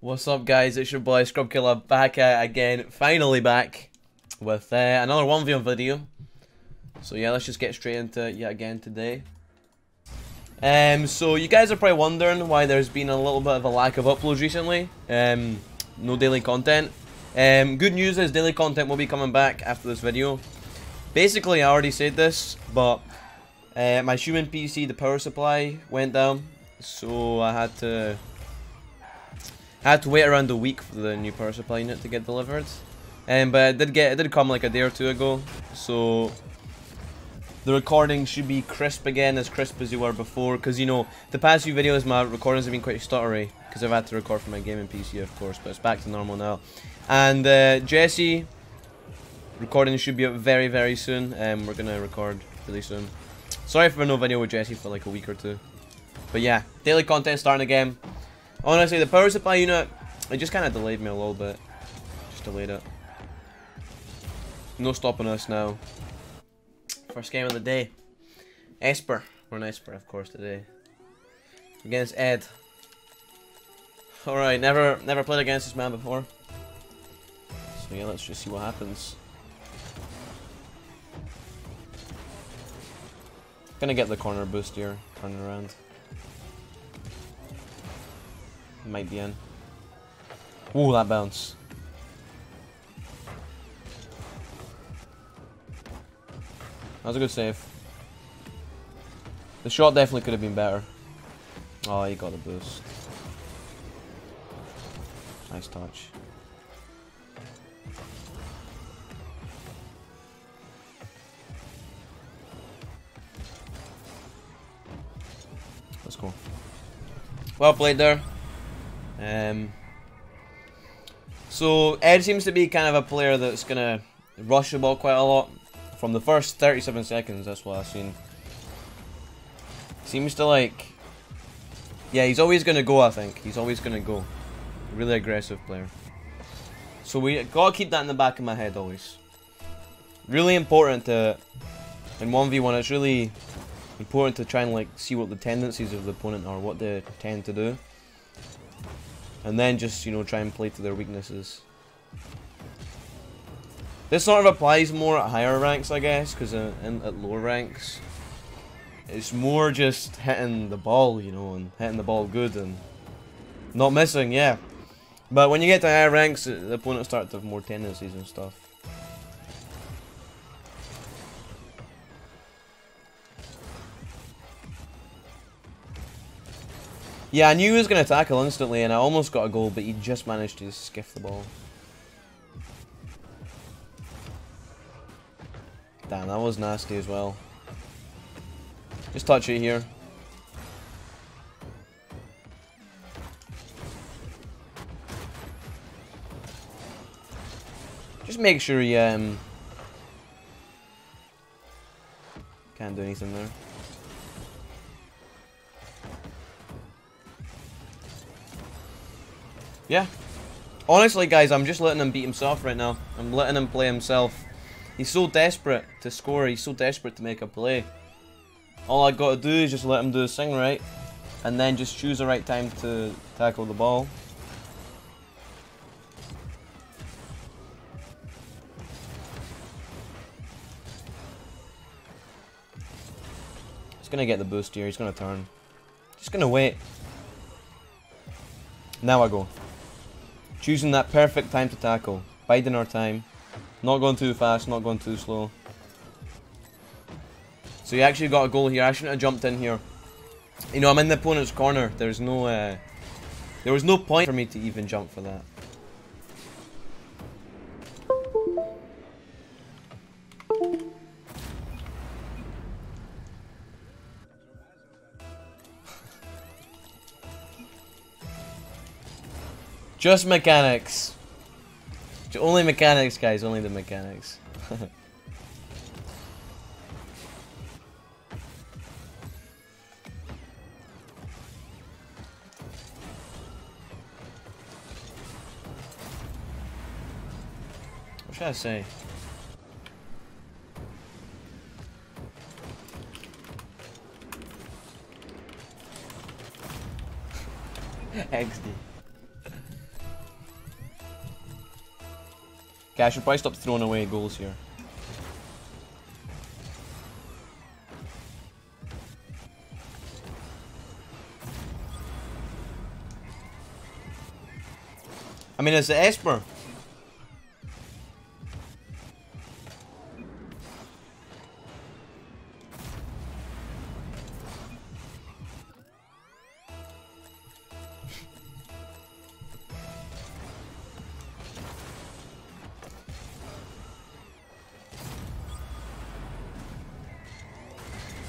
What's up, guys? It's your boy ScrubKilla back at again, finally back with another 1v1 video. So yeah, let's just get straight into it yet again today. So you guys are probably wondering why there's been a little bit of a lack of uploads recently. No daily content. Good news is daily content will be coming back after this video. Basically, I already said this, but my human PC, the power supply, went down, so I had to wait around a week for the new power supply unit to get delivered, but it did come like a day or two ago, so the recording should be crisp again, as crisp as you were before, because you know, the past few videos my recordings have been quite stuttery, because I've had to record for my gaming PC of course, but it's back to normal now. And Jesse, recording should be up very, very soon, and we're going to record really soon. Sorry for no video with Jesse for like a week or two, but yeah, daily content starting again. Honestly, the power supply unit, it just kind of delayed me a little bit. Just delayed it. No stopping us now. First game of the day. Esper. We're in Esper, of course, today. Against Ed. Alright, never played against this man before. So yeah, let's just see what happens. Gonna get the corner boost here, turning around. Might be in. Ooh, that bounce. That was a good save. The shot definitely could have been better. Oh, he got a boost. Nice touch. Let's go. Well played there. So Ed seems to be kind of a player that's gonna rush the ball quite a lot. From the first 37 seconds, that's what I've seen. Seems to like, yeah, he's always gonna go. I think he's always gonna go. Really aggressive player. So we gotta keep that in the back of my head always. Really important to, in 1v1, it's really important to try and like see what the tendencies of the opponent are, what they tend to do. And then just, you know, try and play to their weaknesses. This sort of applies more at higher ranks, I guess, because at lower ranks, it's more just hitting the ball, you know, and hitting the ball good and not missing, yeah. But when you get to higher ranks, the opponents start to have more tendencies and stuff. Yeah, I knew he was going to tackle instantly, and I almost got a goal, but he just managed to skiff the ball. Damn, that was nasty as well. Just touch it here. Just make sure he can't do anything there. Yeah. Honestly, guys, I'm just letting him beat himself right now. I'm letting him play himself. He's so desperate to score. He's so desperate to make a play. All I got to do is just let him do his thing right. And then just choose the right time to tackle the ball. He's going to get the boost here. He's going to turn. Just going to wait. Now I go. Choosing that perfect time to tackle. Biding our time. Not going too fast, not going too slow. So you actually got a goal here. I shouldn't have jumped in here. You know, I'm in the opponent's corner. There's no, there was no point for me to even jump for that. Just mechanics. Only mechanics, guys. Only the mechanics. What should I say? XD. Okay, I should probably stop throwing away goals here. I mean, it's the Esper.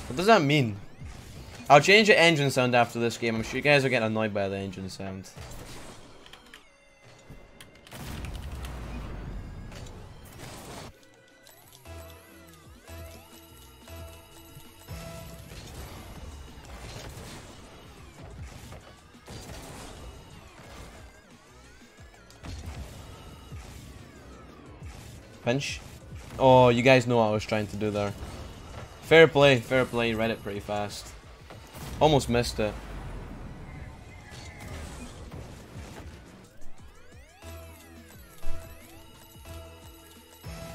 What does that mean? I'll change the engine sound after this game. I'm sure you guys are getting annoyed by the engine sound. Pinch. Oh, you guys know what I was trying to do there. Fair play, read it pretty fast. Almost missed it.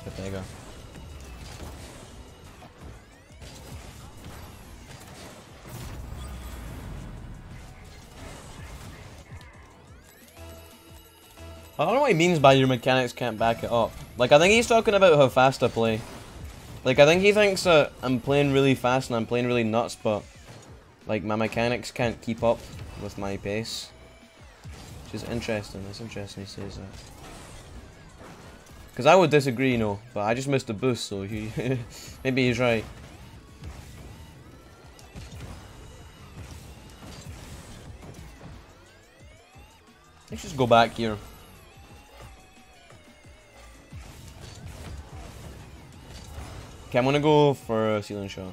Pepega. I don't know what he means by your mechanics can't back it up. Like, I think he's talking about how fast I play. Like, I think he thinks that I'm playing really fast and I'm playing really nuts, but like, my mechanics can't keep up with my pace. Which is interesting. It's interesting he says that. Because I would disagree, you know, but I just missed the boost, so he maybe he's right. Let's just go back here. Okay, I'm gonna go for a ceiling shot.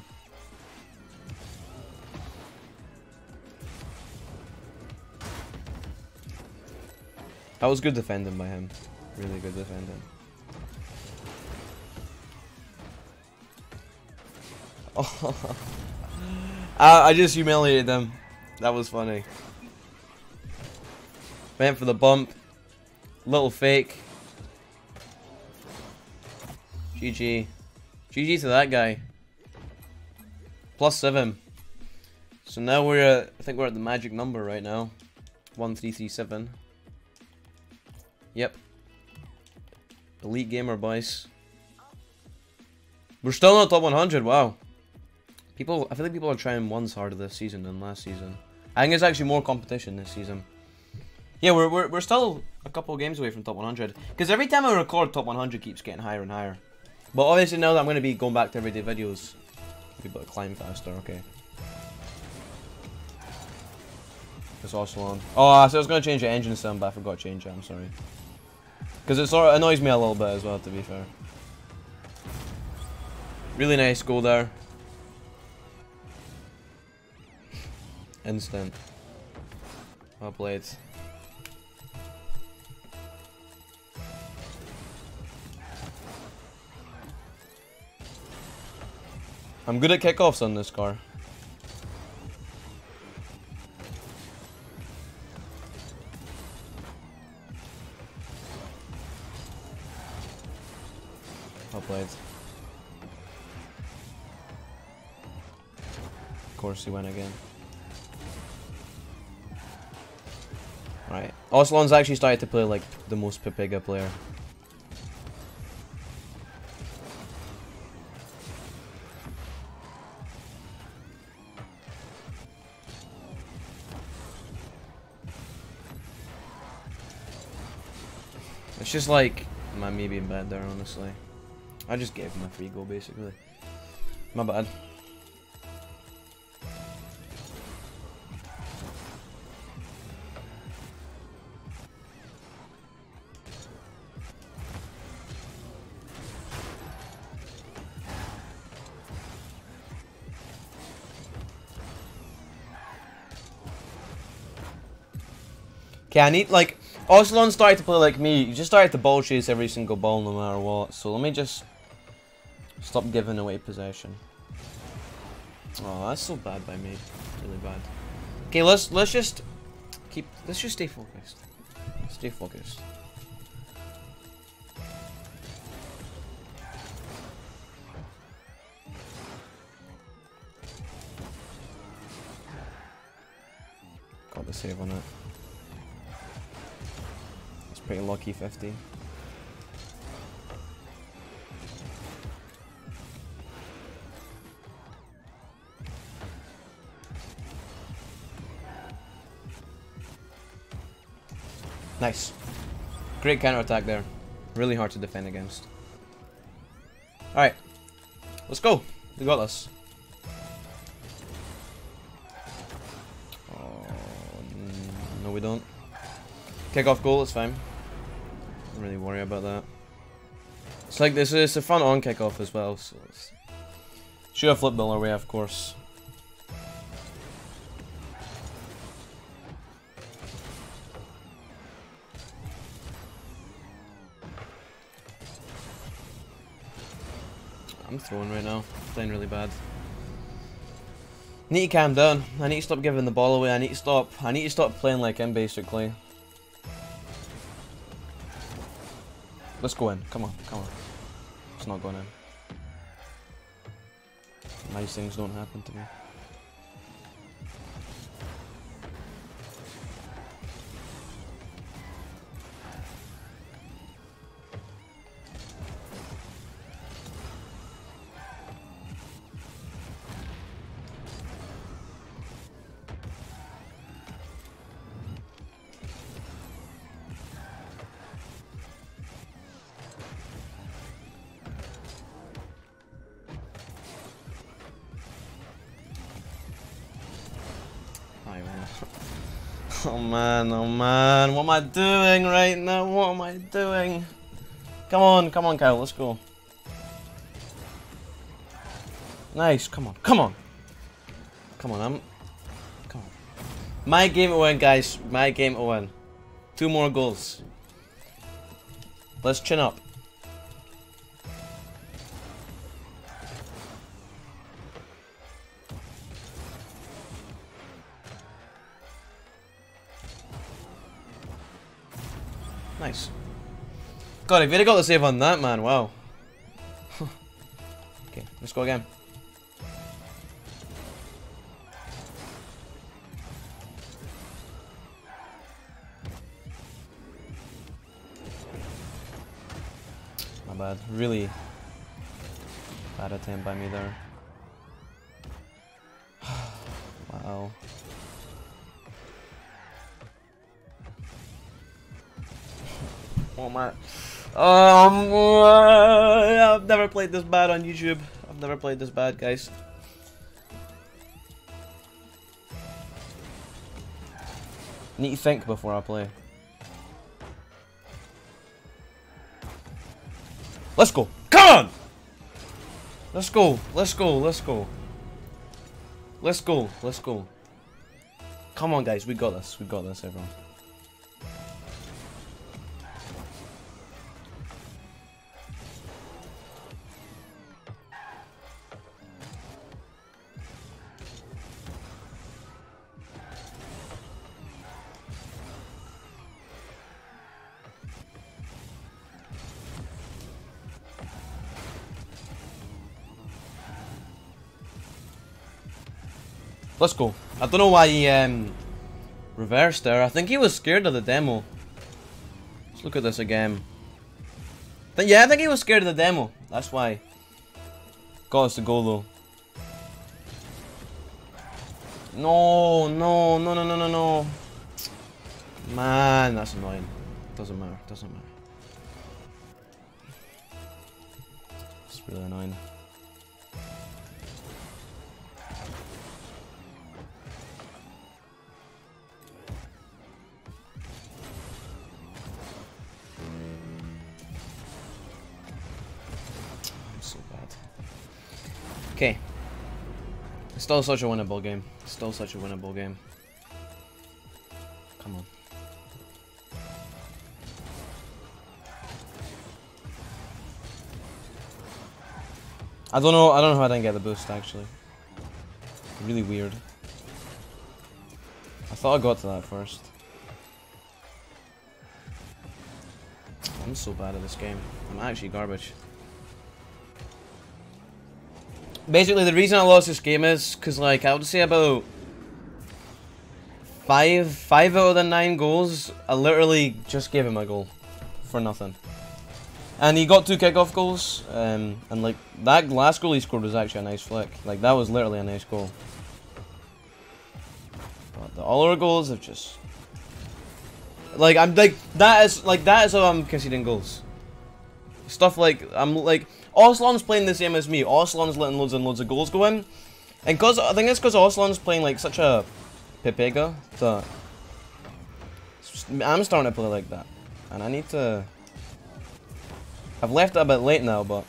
That was good defending by him. Really good defending. Oh, I just humiliated them. That was funny. Went for the bump. Little fake. GG. GG to that guy. +7. So now we're at, I think we're at the magic number right now. 1337. Yep. Elite gamer boys. We're still not top 100, wow. People, I feel like people are trying ones harder this season than last season. I think there's actually more competition this season. Yeah, we're still a couple games away from top 100. Because every time I record, top 100 keeps getting higher and higher. But obviously now that I'm going to be going back to everyday videos, I'll be able to climb faster, okay. It's Ocelan. Oh, so I was going to change the engine sound, but I forgot to change it, I'm sorry. Because it sort of annoys me a little bit as well, to be fair. Really nice goal there. Instant. Well played. I'm good at kickoffs on this car. Well played. Of course, he went again. Right. Oslon's actually started to play like the most Pepega player. It's just like, man, me being bad there, honestly. I just gave him a free goal, basically. My bad. Okay, I need, like... Oslon started to play like me. You just started to ball chase every single ball no matter what. So let me just stop giving away possession. Oh, that's so bad by me. Really bad. Okay, let's just keep. Let's just stay focused. Stay focused. Got the save on it. It's pretty lucky 50. Nice. Great counterattack there. Really hard to defend against. Alright. Let's go. We got this. Oh, no we don't. Kick off goal, it's fine. Don't really worry about that. It's like this is a front on kickoff as well, so it's should have flip ball our way, of course. I'm throwing right now, playing really bad. Need to calm down. I need to stop giving the ball away. I need to stop playing like him basically. Let's go in. Come on, come on. It's not going in. Nice things don't happen to me. Oh man, what am I doing right now? What am I doing? Come on, come on Kyle, let's go. Nice, come on, come on. Come on, come on. My game to win guys, my game to win. 2 more goals. Let's chin up. Nice. God, if you'd have got the save on that, man, wow. Okay, let's go again. My bad. Really bad attempt by me there. Wow. Oh man. I've never played this bad on YouTube. I've never played this bad, guys. Need to think before I play. Let's go. Come on! Let's go. Let's go. Let's go. Let's go. Let's go. Come on, guys. We got this. We got this, everyone. Let's go. I don't know why he reversed there. I think he was scared of the demo. Let's look at this again. Yeah, I think he was scared of the demo. That's why. Got us the goal though. No, no, no, no, no, no, no. Man, that's annoying. Doesn't matter, doesn't matter. It's really annoying. Okay, it's still such a winnable game, it's still such a winnable game. Come on. I don't know how I didn't get the boost actually. Really weird. I thought I got to that first. I'm so bad at this game, I'm actually garbage. Basically, the reason I lost this game is because, like, I would say about Five out of the 9 goals, I literally just gave him a goal for nothing. And he got 2 kickoff goals, and like that last goal he scored was actually a nice flick. Like that was literally a nice goal. But all our goals have just like that is how I'm conceding goals. Stuff like Oslon's playing the same as me. Oslon's letting loads and loads of goals go in, and cause I think it's because Oslon's playing like such a Pepega, so I'm starting to play like that, and I need to. I've left it a bit late now, but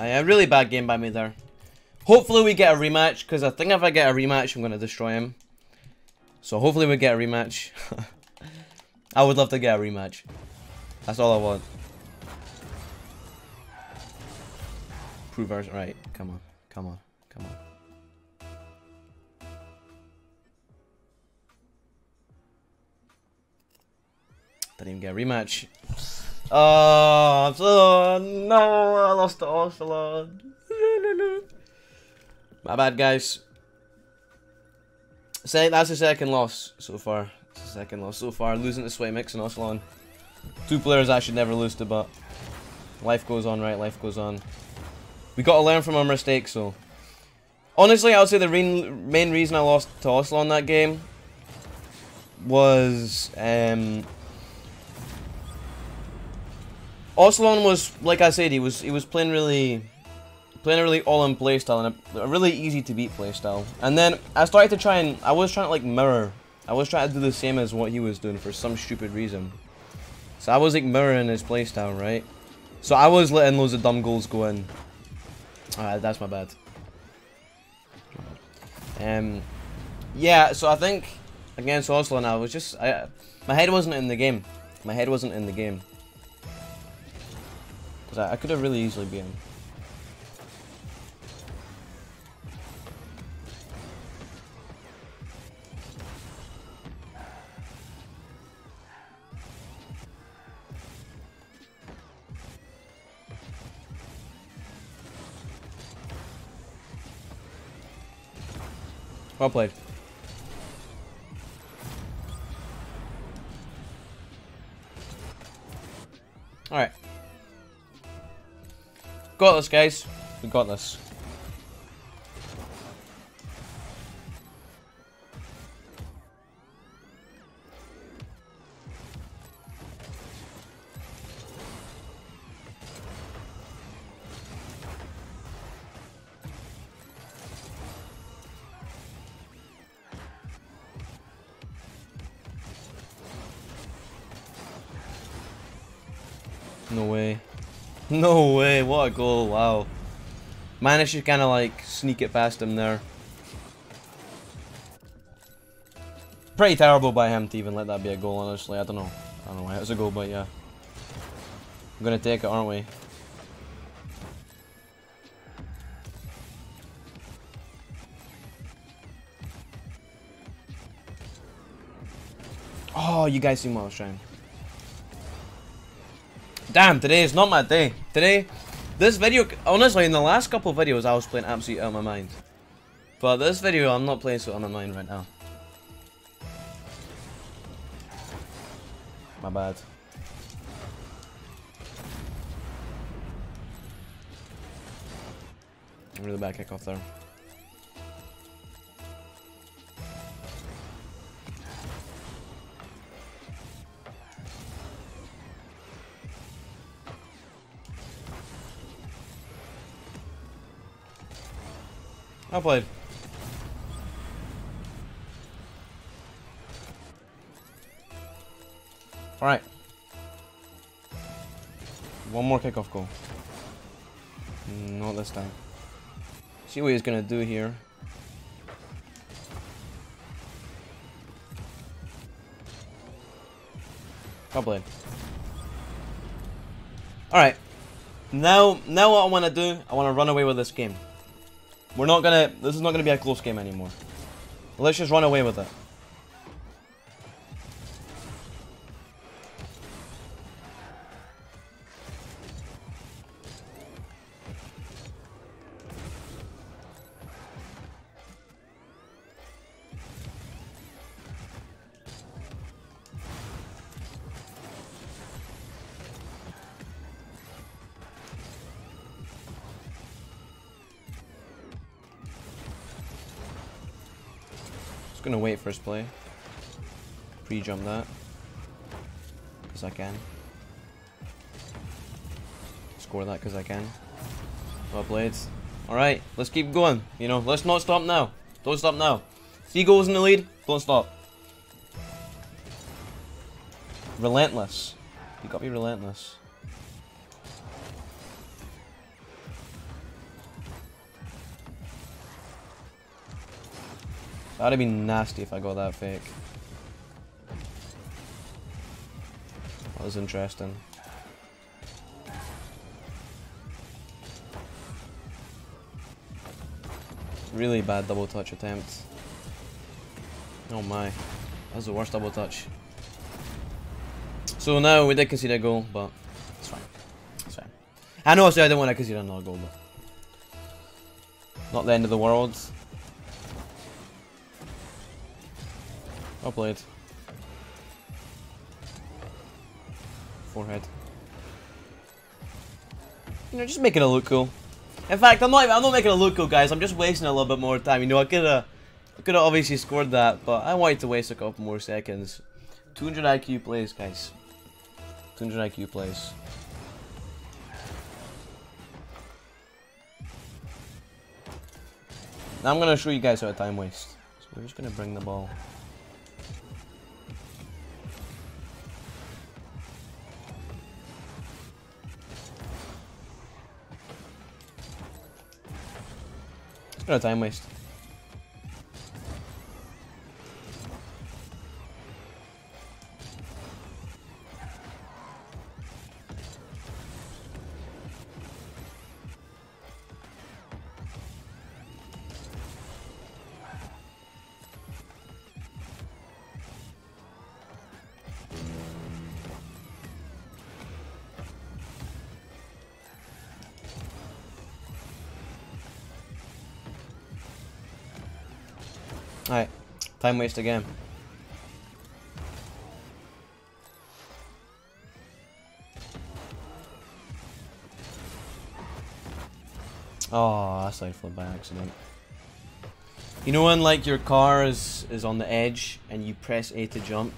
a really bad game by me there. Hopefully we get a rematch, because I think if I get a rematch, I'm going to destroy him. So hopefully we get a rematch. I would love to get a rematch. That's all I want. Prove ours right. Come on. Come on. Come on. Didn't even get a rematch. Oh, no, I lost to Ocelan. My bad, guys. That's the second loss so far. That's the second loss so far. Losing to Sway Mix and Ocelan. 2 players I should never lose to, but life goes on, right? Life goes on. We got to learn from our mistakes, so. Honestly, I would say the main reason I lost to Ocelan that game was... Ocelan was, like I said, he was playing a really all-in playstyle and a really easy to beat playstyle. And then I started to try and I was trying to do the same as what he was doing for some stupid reason. So I was like mirroring his playstyle, right? So I was letting loads of dumb goals go in. Alright, that's my bad. Yeah, so I think against Ocelan I was just my head wasn't in the game. My head wasn't in the game. I could have really easily beat him. Well played. All right. Got this, guys. We got this. No way. No way, what a goal, wow. Managed to kind of like sneak it past him there. Pretty terrible by him to even let that be a goal, honestly. I don't know why it was a goal, but yeah. We're gonna take it, aren't we? Oh, you guys seen what I was trying. Damn, today is not my day. Today, this video, honestly, in the last couple of videos, I was playing absolutely out of my mind. But this video, I'm not playing so out of my mind right now. My bad. Really bad kickoff there. Well played. Alright. One more kickoff goal. Not this time. See what he's gonna do here. Well played. Alright. Now what I want to do, I want to run away with this game. This is not going to be a close game anymore. Let's just run away with it. Just gonna wait for his play. Pre-jump that. Because I can. Score that because I can. Well played. Alright, let's keep going. You know, let's not stop now. Don't stop now. 3 goals in the lead, don't stop. Relentless. You gotta be relentless. That'd be nasty if I got that fake. That was interesting. Really bad double touch attempt. Oh my. That was the worst double touch. So now we did concede a goal, but it's fine. It's fine. I know I said I didn't want to concede another goal, but not the end of the world. Well played. Forehead. You know, just making it look cool. In fact, I'm not making it look cool, guys. I'm just wasting a little bit more time. You know, I could have obviously scored that, but I wanted to waste a couple more seconds. 200 IQ plays, guys. 200 IQ plays. Now I'm gonna show you guys how to time waste. So we're just gonna bring the ball. No time waste. Alright, time waste again. Oh, that side flip by accident. You know when like your car is on the edge and you press A to jump,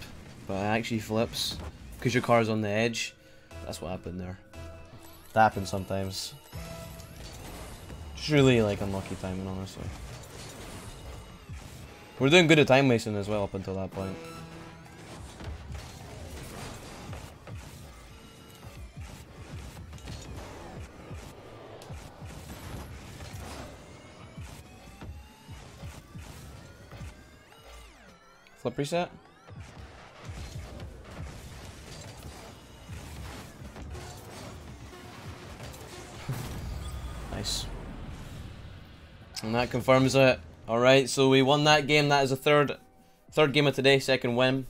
but it actually flips because your car is on the edge? That's what happened there. That happens sometimes. Just really like unlucky timing, honestly. We're doing good at time wasting as well up until that point. Flip reset. Nice. And that confirms it. Alright, so we won that game. That is the third game of today, second win.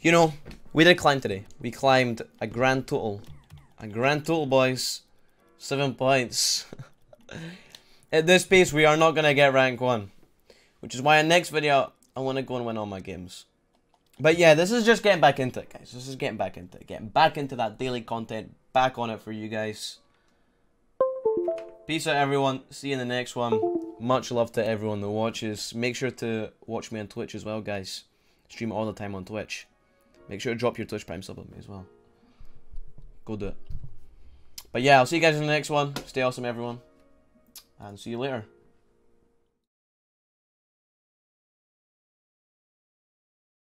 You know, we did climb today. We climbed a grand total. A grand total, boys. 7 points. At this pace, we are not going to get rank 1. Which is why in next video, I want to go and win all my games. But yeah, this is just getting back into it, guys. This is getting back into it. Getting back into that daily content. Back on it for you guys. Peace out, everyone. See you in the next one. Much love to everyone that watches. Make sure to watch me on Twitch as well, guys. Stream all the time on Twitch. Make sure to drop your Twitch Prime sub on me as well. Go do it. But yeah, I'll see you guys in the next one. Stay awesome, everyone. And see you later.